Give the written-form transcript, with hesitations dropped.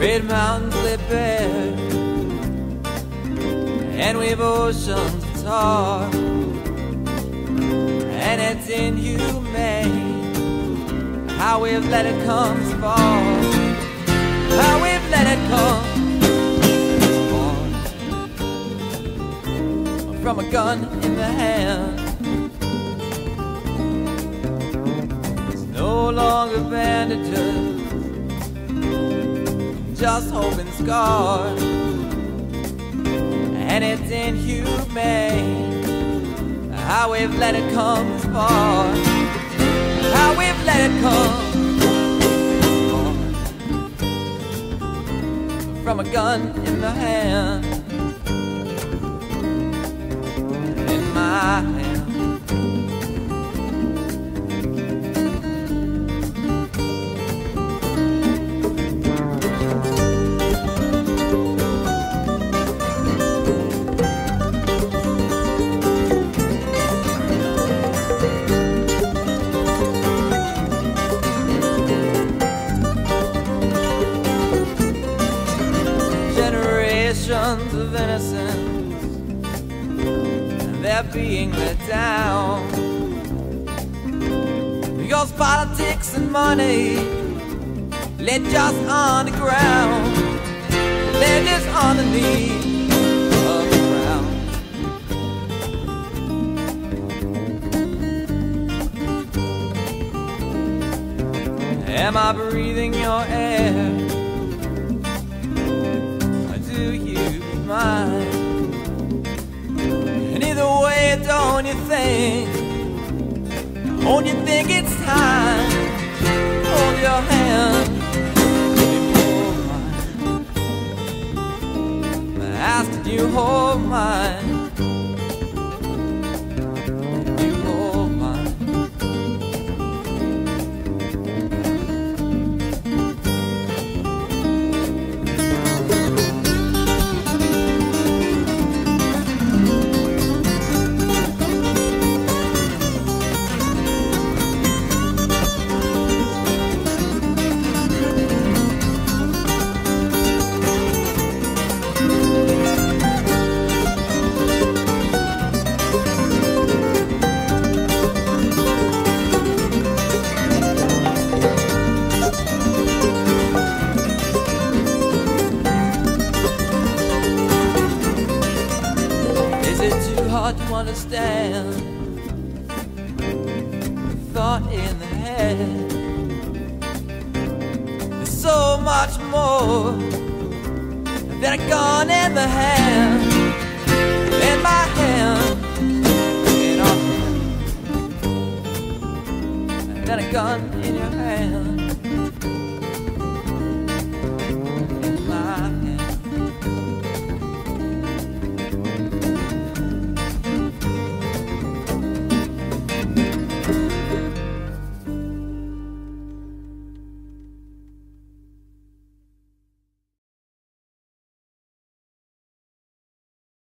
Redmond bed, and we've oceans to talk, and it's inhumane how we've let it come to fall, how we've let it come to fall. From a gun in the hand, it's no longer bandages, just hoping scars, and it's inhumane how we've let it come this far, how we've let it come from a gun in the hand, in my hand. Generations of innocence, they're being let down because politics and money led just on the ground, they're just on the knees of the ground. Am I breathing your air? And either way, don't you think it's time to hold your hand before mine? I asked you hold mine, you hold mine. Is it too hard to understand? Thought in the head, there's so much more than a gun in the hand, in my hand, in our hand, than a gun in your hand.